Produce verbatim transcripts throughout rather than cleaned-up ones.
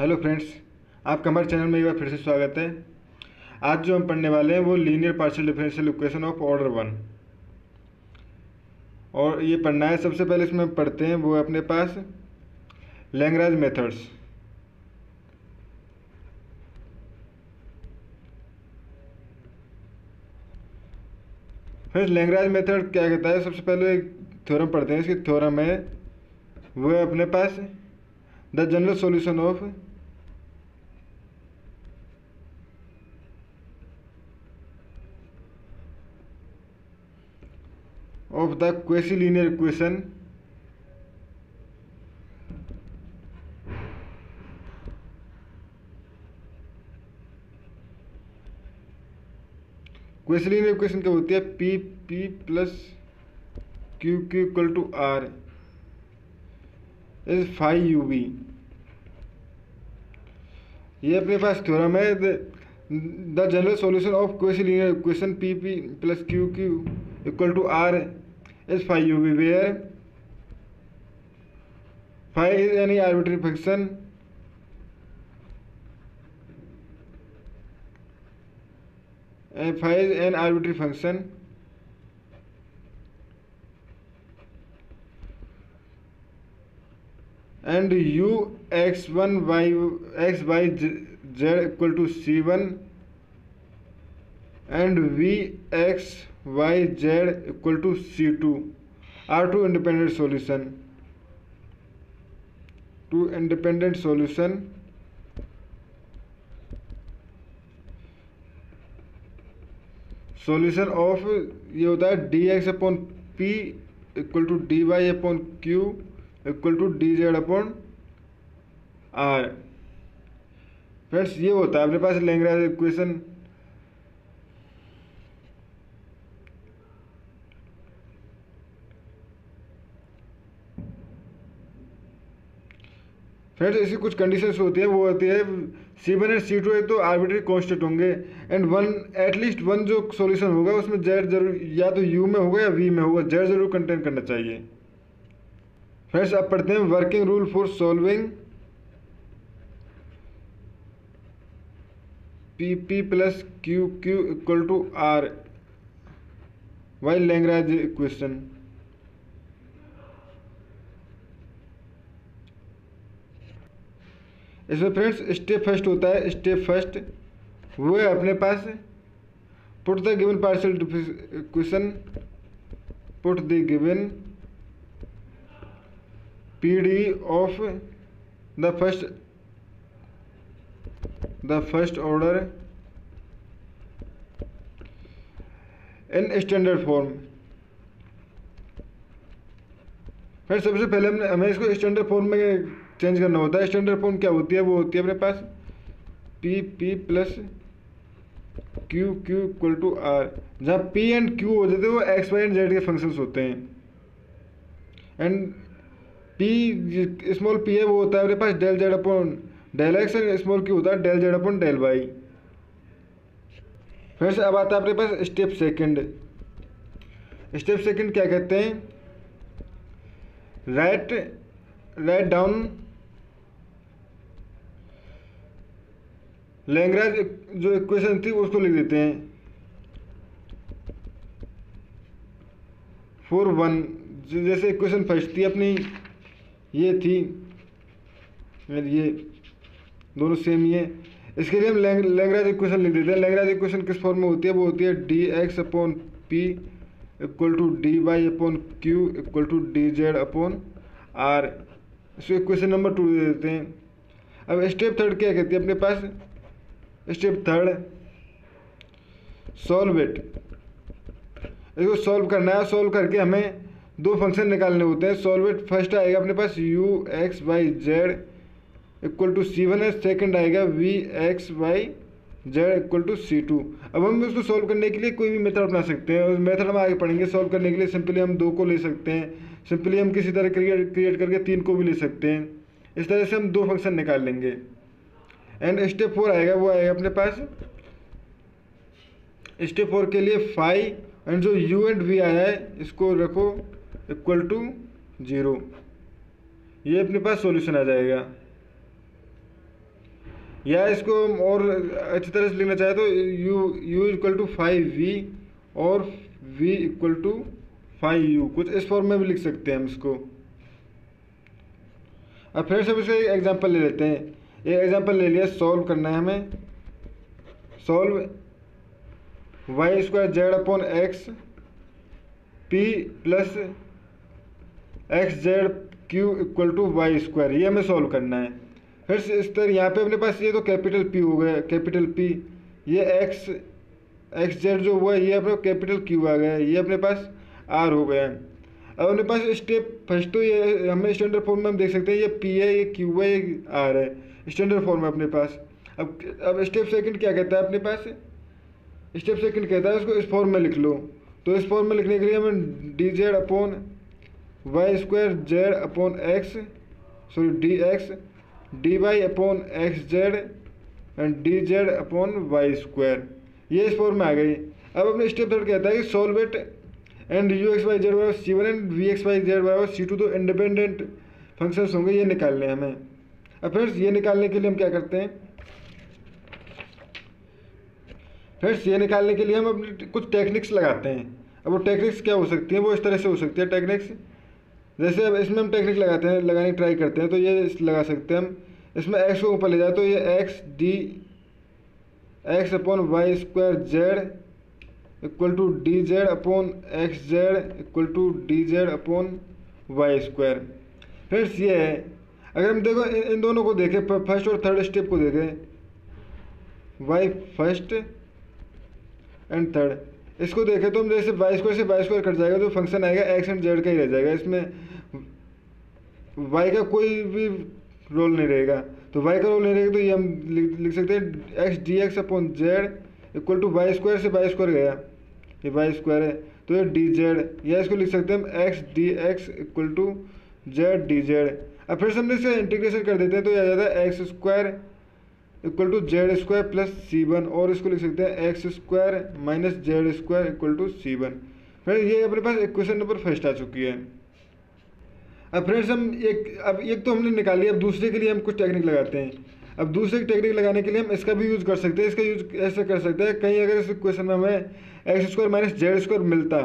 Hello friends, आपका हमारे channel में एक बार फिर से स्वागत है। आज जो हम पढ़ने वाले हैं वो linear partial differential equation of order one, और ये पढ़ना है। सबसे पहले इसमें पढ़ते हैं वो अपने पास Lagrange methods. Friends, Lagrange method क्या कहता है? सबसे पहले एक थ्योरम पढ़ते हैं। इसकी थ्योरम है वो है अपने पास the general solution of of the quasilinear equation quasilinear equation क्या होती है? P P plus Q Q equal to R is five U V. ये अपने पास थ्योरम है the general solution of quasilinear equation P P plus Q Q equal to R is five U V, where five is any arbitrary function and five is an arbitrary function and u x one y x by z equal to C one and v x y z equal to C two are two independent solution two independent solution solution of ये होता है dx upon p equal to dy upon q equal to D Z upon R. Friends, ये होता है अपने पास Lagrange equation. Friends, ऐसी कुछ कंडीशंस होती है। वो होती है सी वन एंड सी टू है तो आर्बिट्री कॉन्स्टेंट होंगे, एंड वन एटलीस्ट वन जो सॉल्यूशन होगा उसमें जेड जरूर या तो यू में होगा या वी में होगा, जेड जरूर कंटेन करना चाहिए। फ्रेंड्स, अब पढ़ते हैं working rule for solving P P plus Q Q equal to R Y Lagrange equation. इसमें फ्रेंड्स स्टेप फर्स्ट होता है, स्टेप फर्स्ट वो है अपने पास put the given partial equation put the given P D of the first the first order in standard form। फिर सबसे पहले हमने हमें इसको स्टैंडर्ड फॉर्म में चेंज करना होता है। स्टैंडर्ड फॉर्म क्या होती है? वो होती है अपने पास P P plus Q Q equal to R, जहाँ पी एंड क्यू हो जाते हैं वो एक्स वाई एंड जेड के फंक्शंस होते हैं, एंड पी स्मॉल पी है वो होता है मेरे पास del Z upon del x, and small Q होता है del Z upon del Y. फिर से अब आता है अपने पास स्टेप सेकंड। स्टेप सेकंड क्या कहते हैं? राइट राइट डाउन लैग्रांज जो इक्वेशन थी उसको लिख देते हैं फोर वन, जैसे इक्वेशन फर्स्ट थी अपनी ये थी, ये दोनों सेम ही है। इसके लिए हम लैग्रांज इक्वेशन लिख देते हैं। लैग्रांज इक्वेशन किस फॉर्म में होती है? वो होती है D x upon P equal to D Y upon Q equal to D Z upon are. इसको इक्वेशन नंबर टू दे देते हैं। अब स्टेप थर्ड क्या कहती है अपने पास? स्टेप थर्ड सॉल्व इट, इसको सॉल्व करना है। सॉल्व करके हमें दो फंक्शन निकालने होते हैं। सॉल्वेट फर्स्ट आएगा अपने पास you x Y Z equal to C one है, सेकेंड आएगा we x Y Z equal to C two. अब हम उसको सॉल्व करने के लिए कोई भी मेथड अपना सकते हैं, उस मेथड हम आगे पढ़ेंगे। सॉल्व करने के लिए सिंपली हम दो को ले सकते हैं, सिंपली हम किसी तरह क्रिएट क्रिएट करके तीन को भी ले सकते हैं। इस तरह से हम दो फंक्शन निकाल लेंगे। एंड स्टेप फोर आएगा, वो आएगा अपने पास स्टेप फोर के लिए फाई एंड जो यू एंड वी आया है इसको रखो इक्वल टू जीरो। ये अपने पास सॉल्यूशन आ जाएगा। या इसको हम और अच्छी तरह से लिखना चाहे तो u u equal to five v और v equal to five u, कुछ इस फॉर्म में भी लिख सकते हैं हम इसको। अब फिर से इसे एग्जांपल ले लेते हैं, एक एग्जांपल ले लिया, सॉल्व करना है हमें। Solve Y square Z upon x P plus x Z Q equal to Y square, ये हमें सॉल्व करना है। फिर इस तरह यहाँ पे अपने पास ये तो कैपिटल पी हो गया, कैपिटल पी, ये एक्स एक्स जेड जो हुआ ये अपने कैपिटल क्यू आ गया, ये अपने पास आर हो गया। अब अपने पास स्टेप फर्स्ट तो ये हमें स्टैंडर्ड फॉर्म में हम देख सकते हैं ये पी है, ये क्यू है, ये आर है, स्टैंडर्ड फॉर्म है अपने पास। अब अब स्टेप सेकंड क्या कहता है अपने पास, स्टेप सेकंड कहता है उसको इस फॉर्म में लिख लो। तो इस फॉर्म में लिखने के लिए हमें D Z upon Y square Z upon x sorry D x D Y upon x Z and D Z upon Y square, ये इस फॉर्म में आ गई। अब अपने स्टेप थर्ड कहता है कि solve it and you x Y Z बराबर सी one and we x Y Z बराबर सी टू, तो इंडिपेंडेंट फंक्शंस होंगे, ये निकालने हैं हमें। अब फ्रेंड्स ये निकालने के लिए हम क्या करते हैं, फ्रेंड्स ये निकालने के लिए हम अपने कुछ टेक्निक्स लगाते हैं। अब वो टेक्निक्स क्या हो सकती है, वो इस तरह से हो सकती है टेक्निक्स, जैसे अब इसमें हम टेक्निक लगाते हैं, लगाने की ट्राई करते हैं। तो ये लगा सकते हैं हम, इसमें एक्स को ऊपर ले जाए तो ये x D x upon Y square Z equal to D Z upon x Z equal to D Z upon Y square. Friends ये है, अगर हम देखो इन दोनों को देखें, फर्स्ट और थर्ड स्टेप को देखें, वाई फर्स्ट एंड थर्ड, इसको देखें तो हम जैसे वाई स्क्वायर से वाई स्क्वायर कट जाएगा, जो फंक्शन आएगा एक्स एंड जेड का ही रह जाएगा, इसमें वाई का कोई भी रोल नहीं रहेगा। तो वाई का रोल नहीं रहेगा तो ये हम लिख सकते हैं x D x upon Z equal to Y square से वाई स्क्वायर गया, ये वाई स्क्वायर है तो ये डी जेड, या इसको लिख सकते हैं हम x D x equal to Z D Z. अब फिर से हमने इसे इंटीग्रेशन कर देते हैं तो यह आ जाता है x square equal to Z square plus C one, और इसको लिख सकते हैं x square minus Z square equal to C one. Friend ये अपने पास इक्वेशन नंबर फर्स्ट आ चुकी है। अब फ्रेंड्स हम एक अब एक तो हमने निकाली, अब दूसरे के लिए हम कुछ टेक्निक लगाते हैं। अब दूसरे की टेक्निक लगाने के लिए हम इसका भी यूज़ कर सकते हैं, इसका यूज ऐसे कर सकते हैं कहीं अगर इस इक्वेशन में हमें x square minus Z square मिलता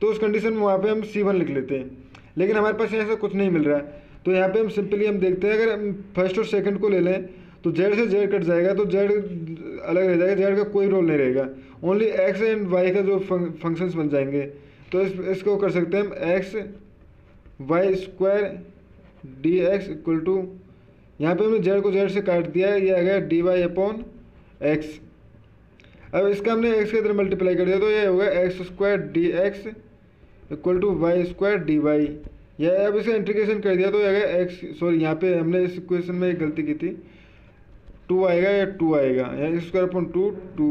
तो उस कंडीशन में वहाँ पर हम सी वन लिख लेते हैं, लेकिन हमारे पास ऐसा कुछ नहीं मिल रहा है। तो यहाँ पर हम सिंपली हम देखते हैं, अगर हम फर्स्ट और सेकेंड को ले लें तो जेड से जेड कट जाएगा तो जेड अलग रह जाएगा, जेड का कोई रोल नहीं रहेगा, ओनली एक्स एंड वाई का जो फंक्शंस बन जाएंगे। तो इस इसको कर सकते हैं हम x Y square D x equal to, यहाँ पर हमने जेड को जेड से काट दिया है, ये आ गया डी वाई अपॉन एक्स। अब इसका हमने एक्स के अंदर मल्टीप्लाई कर दिया तो ये होगा x square D x equal to Y square D Y, यह अब इसका इंटीग्रेशन कर दिया तो ये आ गया एक्स, सॉरी यहाँ पे हमने इस इक्वेशन में एक गलती की थी, टू आएगा या टू आएगा या x square upon two two,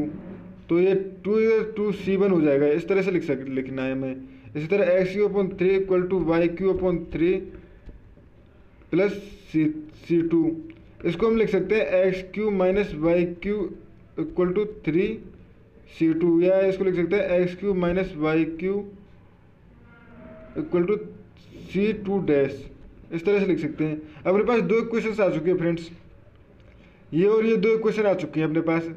तो ये टू या टू सी वन हो जाएगा, इस तरह से लिख सक लिखना है हमें। इसी तरह x Q upon three equal to Y Q upon three plus c c two, इसको हम लिख सकते हैं x Q minus Y Q equal to three C two, या इसको लिख सकते हैं x Q minus Y Q equal to C two dash, इस तरह से लिख सकते हैं। अब अपने पास दो क्वेश्चन आ चुके हैं फ्रेंड्स, ये और ये दो क्वेश्चन आ चुकी हैं अपने पास।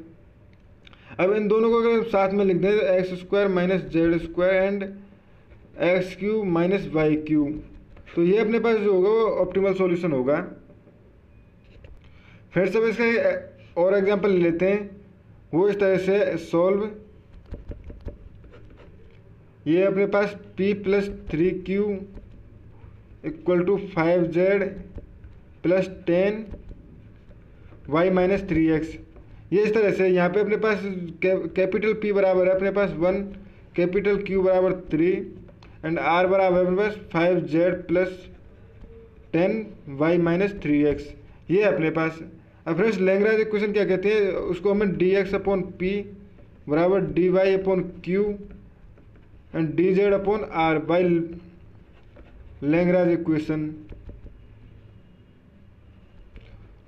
अब इन दोनों को अगर साथ में लिख दें तो x square minus Z square and x Q minus Y Q, तो ये अपने पास जो होगा वो ऑप्टिमल सॉल्यूशन होगा। फिर से हम इसका और एग्जांपल ले लेते हैं, वो इस तरह से सॉल्व, ये अपने पास P plus three Q equal to five Z plus ten y minus three x, ये इस तरह से यहाँ पे अपने पास कैपिटल P बराबर है अपने पास वन, कैपिटल Q बराबर थ्री एंड R बराबर अपने पास five Z plus ten Y minus three x, ये अपने पास। अब फ्रेंड्स लैग्रांज इक्वेशन क्या कहती है, उसको हमें डी एक्स अपॉन पी बराबर D Y upon Q and D Z upon are by Lagrange equation,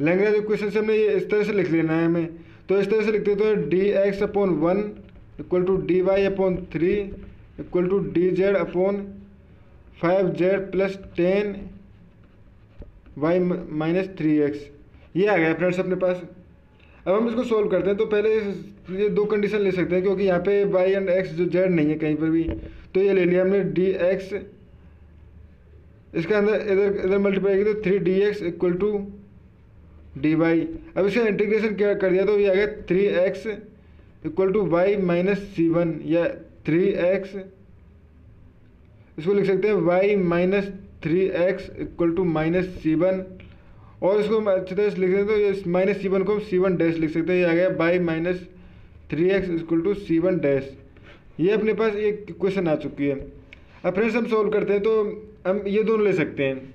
Lagrange equation से हमने ये इस तरह से लिख लेना है हमें। तो इस तरह से लिखते हैं तो D x upon one equal to D Y upon three equal to D Z upon five Z plus ten Y minus three x, ये आ गया फ्रेंड्स अपने पास। अब हम इसको सोल्व करते हैं तो पहले ये दो कंडीशन ले सकते हैं, क्योंकि यहाँ पे y एंड x जो z नहीं है कहीं पर भी, तो ये ले लिया हमने dx, इसके अंदर इधर इधर मल्टीप्लाई किया तो three d x equal to D y. अब इसका इंटीग्रेशन क्या कर दिया तो ये आ गया three x equal to y minus c one, या थ्री एक्स इसको लिख सकते हैं y minus three x equal to minus c one, और इसको हम अच्छी तरह से लिख सकते हैं तो माइनस सी वन को हम सी वन डैश लिख सकते हैं, ये आ गया by minus three x equal to C one dash. ये अपने पास एक क्वेश्चन आ चुकी है। अब फ्रेंड्स हम सोल्व करते हैं तो हम ये दोनों ले सकते हैं।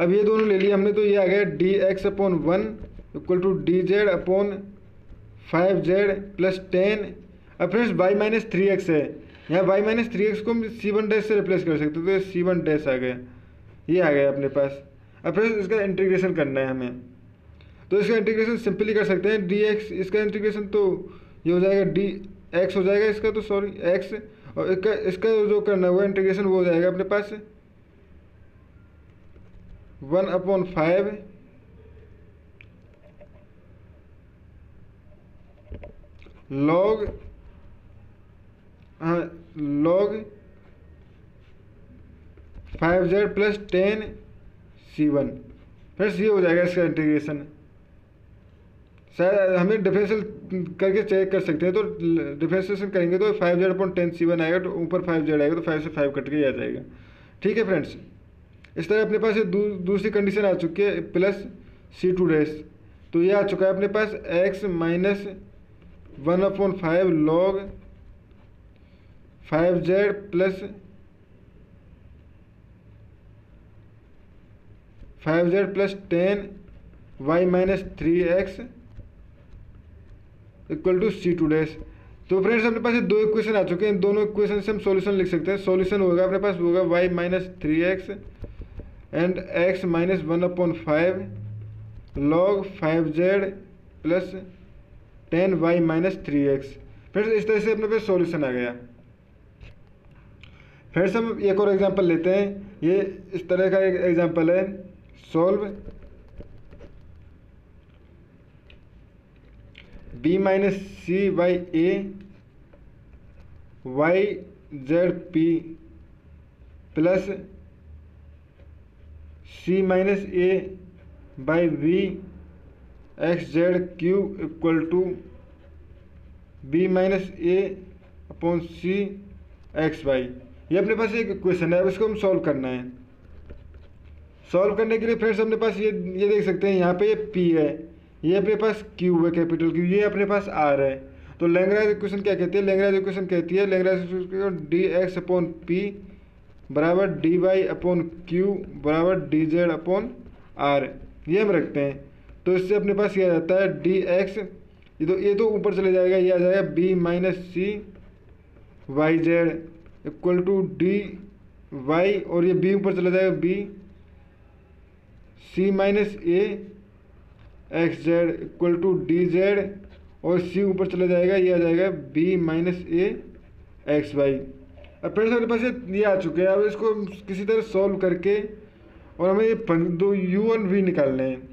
अब ये दोनों ले लिए हमने तो ये आ गया d x upon one equal to D Z upon five Z plus ten. अब friends y minus three x है, यहाँ वाई माइनस थ्री एक्स को हम सी वन डैश से रिप्लेस कर सकते हैं तो ये सी वन डैश आ गया, ये आ गया अपने पास। अब फ्रेंड्स इसका इंटीग्रेशन करना है हमें, तो इसका इंटीग्रेशन सिंपली कर सकते हैं डी एक्स, इसका इंटीग्रेशन तो ये हो जाएगा डी एक्स हो जाएगा इसका तो सॉरी एक्स, और इसका इसका जो करना हुआ इंटीग्रेशन वो हो जाएगा अपने पास वन अपॉन फाइव लॉग हाँ log five Z plus ten c one. Friends ये हो जाएगा इसका इंटीग्रेशन। शायद हमें डिफरेंशियल करके चेक कर सकते हैं, तो डिफरेंशिएशन करेंगे तो five z upon ten c one आएगा, तो ऊपर फाइव जेड आएगा तो फाइव से फाइव कट के आ जाएगा। ठीक है फ्रेंड्स, इस तरह अपने पास ये दू, दूसरी कंडीशन आ चुकी है प्लस सी टू डैश, तो ये आ चुका है अपने पास x minus one upon five log five Z plus five Z plus ten Y minus three x equal to C two dash. तो फ्रेंड्स अपने पास ये दो इक्वेशन आ चुके हैं, इन दोनों इक्वेशन से हम सॉल्यूशन लिख सकते हैं। सॉल्यूशन होगा अपने पास होगा y minus three x and x minus one upon five log five Z plus ten Y minus three x. Friends इस तरह से अपने पास सॉल्यूशन आ गया। फ्रेंड्स हम एक और एग्जांपल लेते हैं, ये इस तरह का एक एग्जांपल है solve b minus c y a y z p plus c minus a by v x Z Q equal to b minus a upon c x y. ये अपने पास एक क्वेश्चन है, अब इसको हम सॉल्व करना है। सॉल्व करने के लिए फ्रेंड्स अपने पास ये ये देख सकते हैं, यहाँ पे ये पी है, ये अपने पास क्यू है कैपिटल क्यू, ये अपने पास आर है। तो लैग्रांज इक्वेशन क्या कहती है, लैग्रांज इक्वेशन कहती है Lagrange equation d x upon P बराबर डी वाई अपॉन क्यू बराबर डी जेड अपॉन आर, ये हम रखते हैं। तो इससे अपने पास क्या जाता है डी एक्स, ये तो ये तो ऊपर चले जाएगा, ये आ जाएगा b minus c y Z equal to D y, और ये बी ऊपर चला जाएगा b c minus a x Z equal to D z, और सी ऊपर चला जाएगा, ये आ जाएगा b minus a x y. अब फ्रेंड्स हमारे पास ये आ चुके हैं, अब इसको किसी तरह सॉल्व करके और हमें ये दो यू और वी निकालने हैं।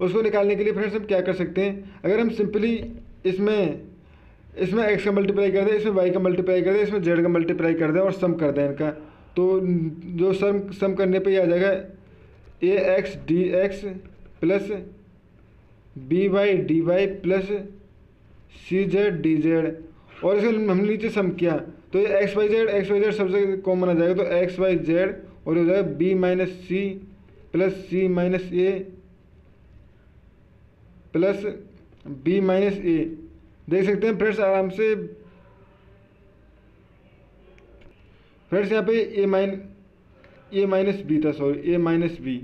उसको निकालने के लिए फ्रेंड्स हम क्या कर सकते हैं, अगर हम सिंपली इसमें इसमें एक्स का मल्टीप्लाई कर दें, इसमें वाई का मल्टीप्लाई कर दें, इसमें जेड का मल्टीप्लाई कर दें और सम कर दें इनका, तो जो सम सम करने पर ये आ जाएगा a x D x plus b y d y plus c z D z, और इसे हमने नीचे सम किया तो ये x Y z x Y z सबसे कॉमन आ जाएगा, तो एक्स वाई जेड और हो जाएगा b minus c plus c minus a plus b minus a. देख सकते हैं फ्रेंड्स आराम से, फ्रेंड्स यहाँ पे a mine a minus b था सॉरी ए माइनस बी,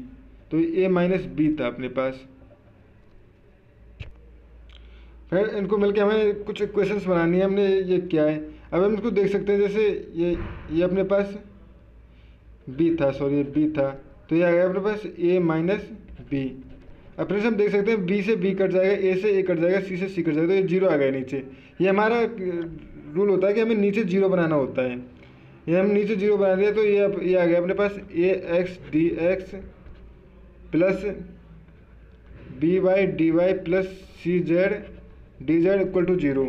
तो a माइनस बी था अपने पास। फिर इनको मिलके हमें कुछ क्वेश्चंस बनानी है, हमने ये क्या है अब हम इसको देख सकते हैं। जैसे ये ये अपने पास b था सॉरी b था, तो ये आ गया अपने पास a माइनस बी। अब फिर हम देख सकते हैं b से b कट जाएगा, a से a कट जाएगा, c से c कट जाएगा, तो ये जीरो आ गया नीचे। ये हमारा रूल होता है कि हमें नीचे जीरो बनाना होता है, ये हम नीचे जीरो बना दिया तो ये ये आ गया अपने पास a x D x plus b y d y plus c z D z equal to zero.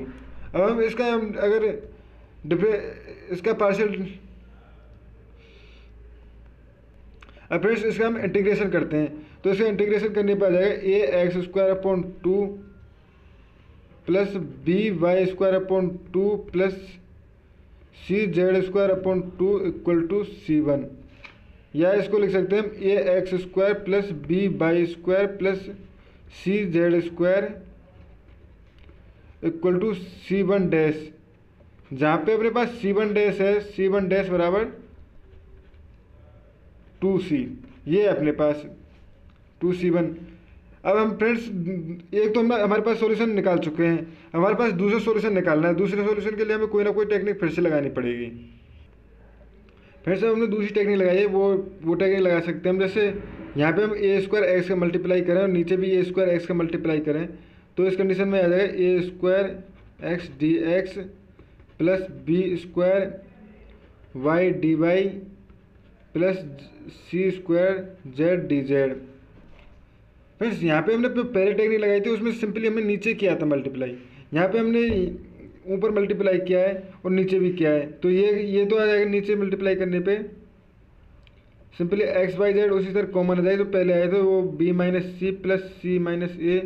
अब हम इसका हम अगर डिफरे इसका पार्शियल अब फिर इसका हम इंटीग्रेशन करते हैं, तो इसका इंटीग्रेशन करने पर आ जाएगा a x square upon two plus b y square upon two plus c z square upon two equal to C one, या इसको लिख सकते हैं हम a x square plus b y square plus c z square equal to C one dash, जहाँ पे अपने पास सी वन डैश है, सी वन डैश बराबर टू सी, ये है अपने पास टू सी वन। अब हम फ्रेंड्स एक तो हम हमारे पास सॉल्यूशन निकाल चुके हैं, हमारे पास दूसरा सॉल्यूशन निकालना है। दूसरे सॉल्यूशन के लिए हमें कोई ना कोई टेक्निक फिर से लगानी पड़ेगी। फिर से हमने दूसरी टेक्निक लगाई है, वो वो टेक्निक लगा सकते हैं हम, जैसे यहाँ पे हम ए स्क्वायर एक्स का मल्टीप्लाई करें और नीचे भी ए स्क्वायर एक्स का मल्टीप्लाई करें, तो इस कंडीशन में आ जाएगा a square x D x plus b square y d y plus c square z D z. Friends यहाँ पे हमने पहले टेक्निक लगाई थी, उसमें सिंपली हमने नीचे किया था मल्टीप्लाई, यहाँ पे हमने ऊपर मल्टीप्लाई किया है और नीचे भी किया है, तो ये ये तो आ जाएगा नीचे मल्टीप्लाई करने पे सिंपली एक्स वाई जेड उसी तरह कॉमन आ जाएगा, तो पहले आया था वो b minus c plus c minus a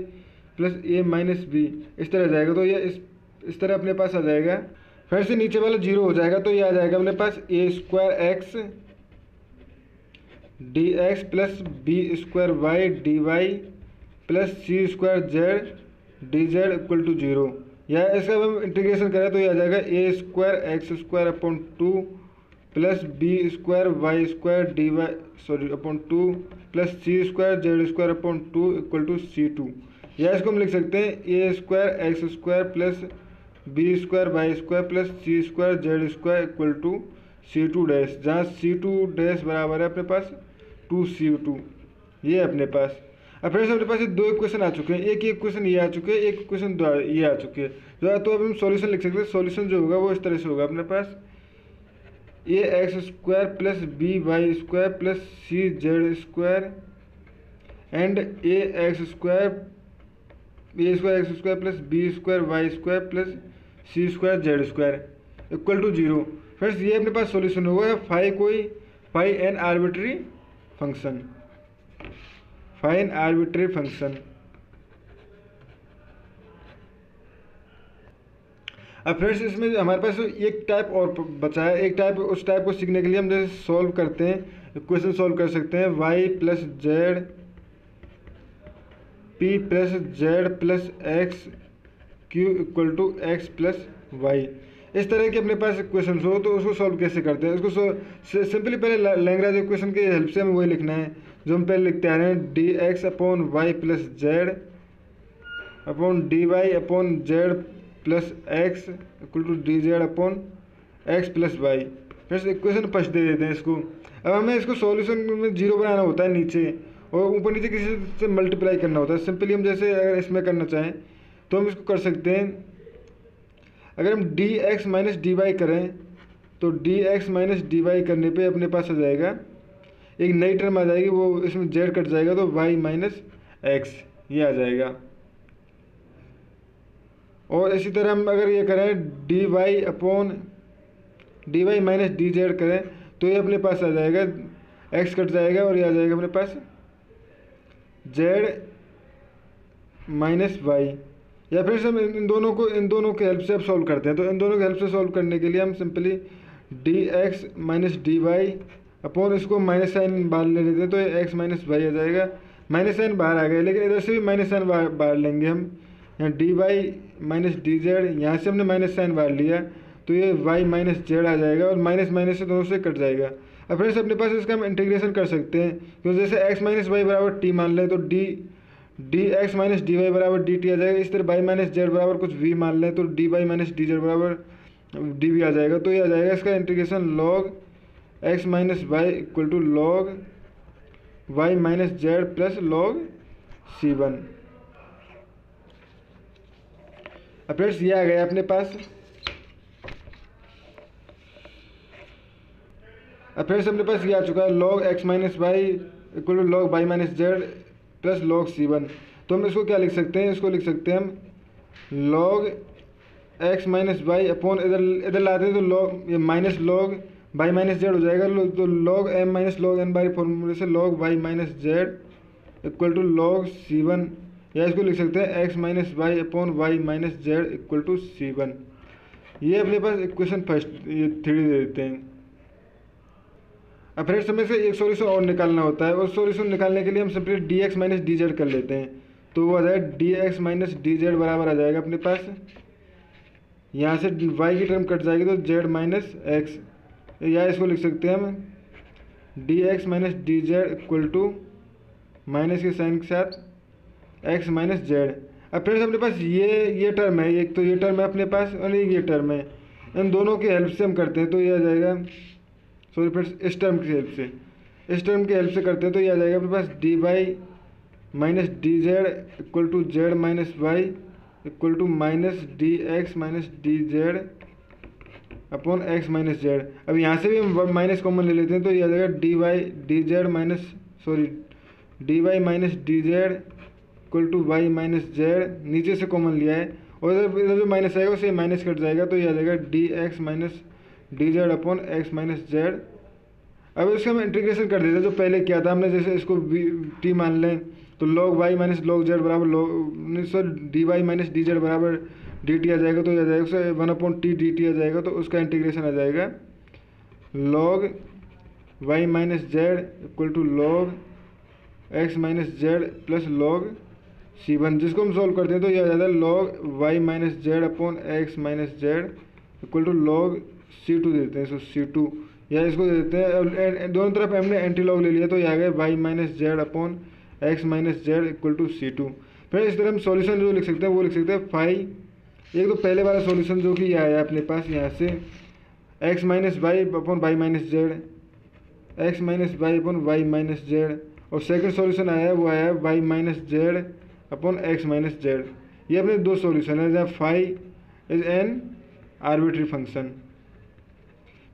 plus a minus b, इस तरह आ जाएगा। तो ये इस इस तरह अपने पास आ जाएगा। फिर से नीचे वाला जीरो हो जाएगा, तो ये आ जाएगा अपने पास a square x D x plus b square y d y plus c square z D z equal to zero, या इसका हम इंटीग्रेशन करें तो ये आ जाएगा a square x square upon two plus b square y square D y sorry upon two plus c square z square upon two equal to C two, या इसको हम लिख सकते हैं a square x square plus b square y square plus c square z square equal to C two dash, जहाँ c two dash बराबर है अपने पास टू सी टू, ये अपने पास। अब फ्रेंड्स अपने पास ये दो इक्वेशन आ चुके हैं, एक इक्वेशन ये आ चुके हैं, एक इक्वेशन ये आ चुके हैं, तो अब हम सॉल्यूशन लिख सकते हैं। सॉल्यूशन जो होगा वो इस तरह से होगा अपने पास a x square plus b y square plus c z square and a x square a square x square plus b square y square plus c square z square equal to zero. Friends ये अपने पास solution होगा। Phi कोई phi an arbitrary function phi an arbitrary function. अब friends इसमें हमारे पास एक type और बचा है, एक टाइप उस टाइप को सीखने के लिए हम जैसे सॉल्व करते हैं, इक्वेशन सॉल्व कर सकते हैं y plus z P plus z plus x q equal to x plus y, इस तरह के अपने पास इक्वेशन हो, तो उसको सॉल्व कैसे करते हैं। उसको सिंपली पहले लैग्रांज इक्वेशन की हेल्प से हमें वही लिखना है जो हम पहले लिखते आ रहे हैं, d x upon y plus z upon d Y upon z plus x equal to D Z upon x plus y. फिर इक्वेशन फर्स्ट दे देते हैं इसको। अब हमें इसको सॉल्यूशन में जीरो बनाना होता है नीचे, और ऊपर नीचे किसी से मल्टीप्लाई करना होता है। सिंपली हम जैसे अगर इसमें करना चाहें तो हम इसको कर सकते हैं, अगर हम d x minus d y करें तो D x minus d y करने पे अपने पास आ जाएगा एक नई टर्म आ जाएगी, वो इसमें जेड कट जाएगा तो वाई माइनस एक्स ये आ जाएगा। और इसी तरह हम अगर ये करें d Y upon d y minus d z करें तो ये अपने पास आ जाएगा एक्स कट जाएगा और ये आ जाएगा अपने पास जेड माइनस वाई, या फिर हम इन दोनों को इन दोनों के हेल्प से अब सॉल्व करते हैं। तो इन दोनों के हेल्प से सॉल्व करने के लिए हम simply d x minus d Y upon इसको माइनस साइन बाहर ले लेते हैं, तो ये एक्स माइनस वाई आ जाएगा, माइनस साइन बाहर आ गया, लेकिन इधर से भी माइनस साइन बाहर बाहर लेंगे हम, यहाँ d y minus d z, यहाँ से हमने माइनस साइन बाहर लिया तो ये वाई माइनस जेड आ जाएगा और माइनस माइनस से दोनों से कट जाएगा। अब फ्रेंड्स अपने पास इसका हम इंटीग्रेशन कर सकते हैं, क्योंकि जैसे x माइनस वाई बराबर टी मान लें तो d d x minus d y बराबर डी टी आ जाएगा, इस तरह y माइनस जेड बराबर कुछ v मान लें तो d y minus d z बराबर डी वी आ जाएगा। तो ये आ जाएगा इसका integration log x minus y equal to log y minus z plus log c one. अब फ्रेंड्स ये आ गया अपने पास। अब फिर से अपने पास ये आ चुका है log x minus y equal to log y minus z plus log c one. तो हम इसको क्या लिख सकते हैं, इसको लिख सकते हैं हम log x minus y upon, इधर इधर लाते हैं तो log minus log y minus z हो जाएगा, तो log m minus log n by फॉर्मूले से log y minus z equal to log c one, या इसको लिख सकते हैं x minus y upon y minus z equal to C one. ये अपने पास इक्वेशन फर्स्ट ये थ्री दे देते हैं। अब फ्रेंड्स हमें से एक सोल्यूशन और निकालना होता है, और सोल्यूशन निकालने के लिए हम simply d x minus d z कर लेते हैं, तो वो आ जाएगा d x minus d z बराबर आ जाएगा अपने पास, यहाँ से y की टर्म कट जाएगी तो z माइनस एक्स, या इसको लिख सकते हैं हम d x minus d z equal to minus के साइन के साथ x माइनस जेड। अब फ्रेंड्स अपने पास ये ये टर्म है, एक तो ये टर्म है अपने पास और एक ये टर्म है, इन दोनों की हेल्प से हम करते हैं तो ये आ जाएगा, सॉरी फ्रेंड्स इस टर्म की हेल्प से इस टर्म की हेल्प से करते हैं तो ये आ जाएगा अपने पास d y minus d z equal to z minus y equal to minus d x minus d Z upon x minus z. अब यहाँ से भी हम माइनस कॉमन ले लेते हैं तो ये आ जाएगा d y d z minus sorry d y minus d z equal to y minus z, नीचे से कॉमन लिया है, और इधर इधर जो माइनस आएगा उसे माइनस कट जाएगा तो ये आ जाएगा d x minus d Z upon x minus z. अब इसका हम इंटीग्रेशन कर देते हैं, जो पहले किया था हमने, जैसे इसको टी मान लें तो log y minus log z बराबर log sorry d y minus d z बराबर डी टी आ जाएगा, तो यह आ जाएगा उससे one upon t d t आ जाएगा, तो उसका इंटीग्रेशन आ जाएगा log y minus z equal to log x minus z plus log c one, जिसको हम सॉल्व करते हैं तो यह आ जाता है log y minus z upon x minus z equal to log c two देते हैं, सो सी टू, या इसको देते हैं दोनों तरफ हमने एंटी लॉग ले लिया तो यह आ गया y minus z upon x minus z equal to C two. फिर इस तरह हम सॉल्यूशन जो लिख सकते हैं वो लिख सकते हैं फाई, एक तो पहले वाला सॉल्यूशन जो कि ये आया अपने पास यहाँ से x minus y upon y minus z x minus y upon y minus z, और सेकंड सॉल्यूशन आया है वो आया है y minus z upon x minus z. ये अपने दो सॉल्यूशन है जहाँ phi is an arbitrary function.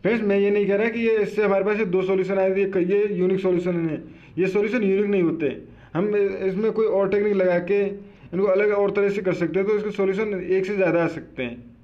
Friends मैं ये नहीं कह रहा कि ये इससे हमारे पास ये दो सॉल्यूशन आए थे ये यूनिक सॉल्यूशन है, ये सॉल्यूशन यूनिक नहीं होते, हम इसमें कोई और टेक्निक लगा के इनको अलग और तरह से कर सकते हैं तो इसके सॉल्यूशन एक से ज़्यादा आ सकते हैं।